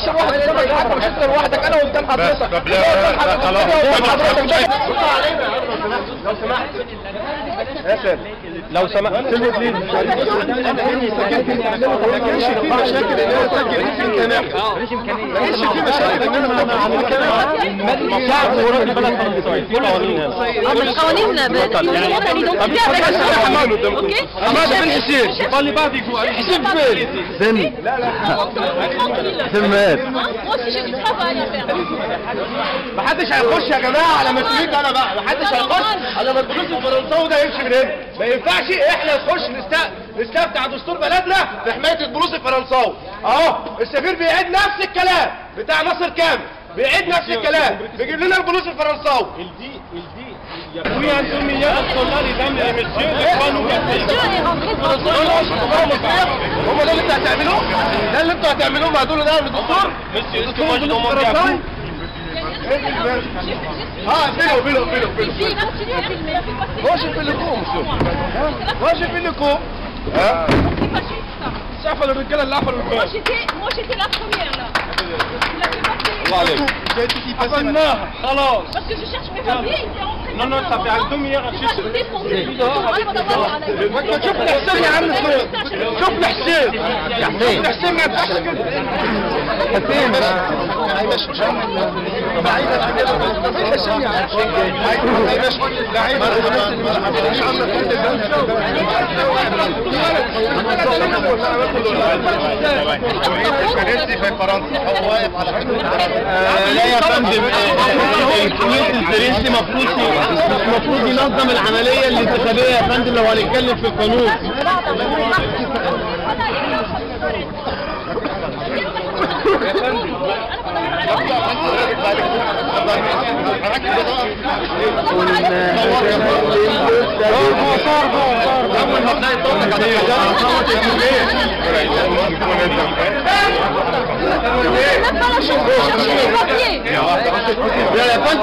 10 واحد قدام الحكم، مش انت لوحدك، انا قدام حضرتك. لو سمحت ياسر، لو سمحت سيبني بليز. ما كانش في مشاكل ان انا اسجل، مفيش امكانيه، ما كانش في مشاكل ان انا اعمل كلام صعب ورا البلد الفلسطينيه. في قوانيننا اوكي. حماده بن حسين قال بعدي حسين فين؟ زين لا لا سمات ما حدش هيخش يا جماعه على مسؤوليتي انا بقى، ما حدش هيخش على مدرسه الفرنساوي ده يمشي من هنا. ما ينفعش احنا نخش نستفتح دستور بلدنا في حمايه البروس الفرنساوي. اهو السفير بيعيد نفس الكلام بتاع ناصر كامل، بيعيد نفس الكلام، بيجيب لنا البروس الفرنساوي. هم ده اللي انتوا هتعملوه؟ ده اللي انتوا هتعملوه مع دول؟ ده بالدستور؟ بلو بلو بلو بلو واجب لكم، واجب لكم. ها شاف الرجاله اللي عملوا الكلام. مش لا الله عليك. خلاص non non ça fait un demi-heure à chiche. ما تشوف حسين يا عم صغير، شوف حسين يا حسين، حسين ما يبقاش كده. حسين هاي مش بعيدة كده، حسين يا عم هاي مش لعيب. ان شاء الله كل الناس في فرنسا واقف على حدود. لا يا فندم، الكويت الفرنسي المفروض ينظم العمليه الانتخابيه يا فندم لو هنتكلم في القانون. يا فندم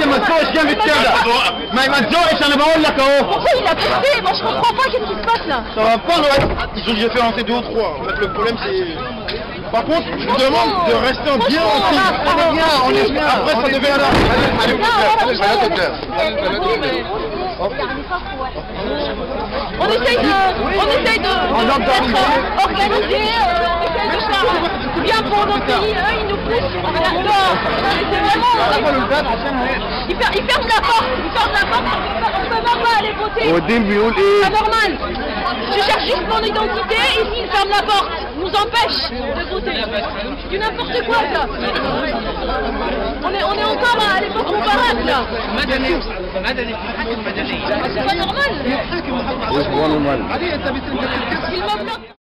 ما تسوقش جنب كده، ما تزوقش، انا بقول لك اهو. Ça va pas, j'ai fait rentrer 2 ou 3. En fait, le problème c'est. Par contre, je vous demande de rester en bien en ligne. Après, ça devient là. On essaye de organiser, on essaye de bien pour nos pays. Eux, ils nous poussent à la porte. C'est vraiment. Ils ferment la porte. On ne peut pas aller voter. C'est normal. Je cherche juste mon identité et s'ils ferment la porte, nous empêchent de voter. C'est n'importe quoi ça. On est encore à l'époque Moubarak là. C'est pas normal.